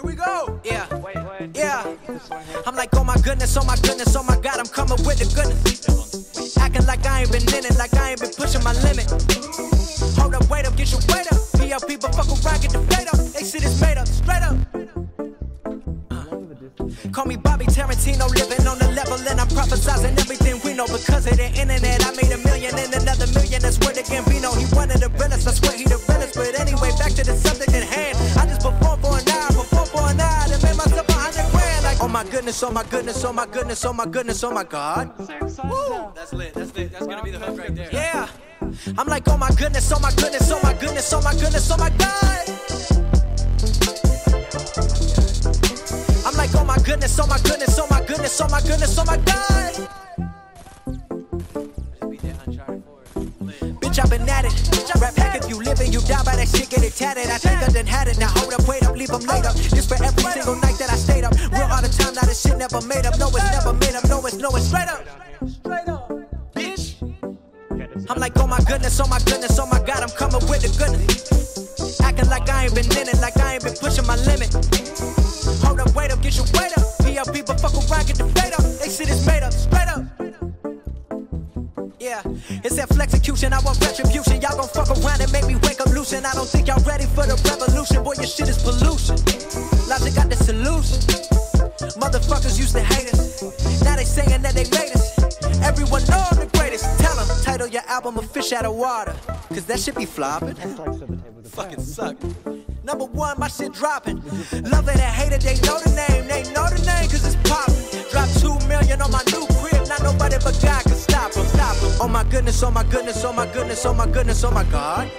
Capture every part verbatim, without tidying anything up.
Here we go. Yeah. Wait, wait. Yeah. I'm like, oh my goodness, oh my goodness, oh my God, I'm coming with the goodness. Acting like I ain't been in it, like I ain't been pushing my limit. Hold up, wait up, get your weight up. P L P, but fuck around, get the plate up. They shit is made up, straight up. Uh. Call me Bobby Tarantino, living on the level, and I'm prophesizing everything we know. Because of the internet, I made a million and another million. That's where the Gambino, he one of the realest, I swear he the realest. But anyway, back to the subject at hand. I just performed for an hour, performed for an hour, and made myself a hundred grand. Like, oh my goodness, oh my goodness, oh my goodness, oh my goodness, oh my God. Woo. That's lit, that's lit, that's gonna be the hook right there. Yeah. I'm like, oh my goodness, oh my goodness, oh my goodness, oh my goodness, oh my God. I'm like, oh my goodness, oh my goodness, oh my goodness, oh my goodness, oh my God. Bitch, I've been at it. Rap hack, if you live and you die by that shit, get it tatted. I think I done had it. Now hold up, wait up, leave them laid up. This for every single night that I stayed up. Real all the time, now this shit never made up. No, it's never made up. No, it's no, it's straight up. Straight up. I'm like, oh my goodness, oh my goodness, oh my God, I'm coming with the goodness. Acting like I ain't been in it, like I ain't been pushing my limit. Hold up, wait up, get your weight up. P L P, but fuck around, get the fade up. They shit is made up, straight up. Yeah, it's that flexicution, I want retribution. Y'all gon' fuck around and make me wake up loose. And I don't think y'all ready for the revolution. Boy, your shit is pollution. Logic got the solution. Motherfuckers used to hate us. Now they saying that they made us. Everyone know I'm the greatest. Tell them, title your album A Fish Out of Water, cause that shit be flopping. Fucking suck. Number one, my shit dropping. Love it and hate it, they know the name. They know the name cause it's popping. Dropped two million on my new crib. Not nobody but God can stop them, stop them. Oh my goodness, oh my goodness, oh my goodness, oh my goodness, oh my God.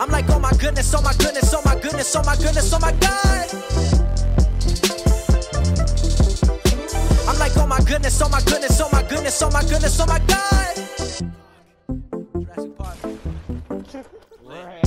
I'm like, oh my goodness, oh my goodness, oh my goodness, oh my goodness, oh my God. Oh my goodness, oh my goodness, oh my goodness, oh my God!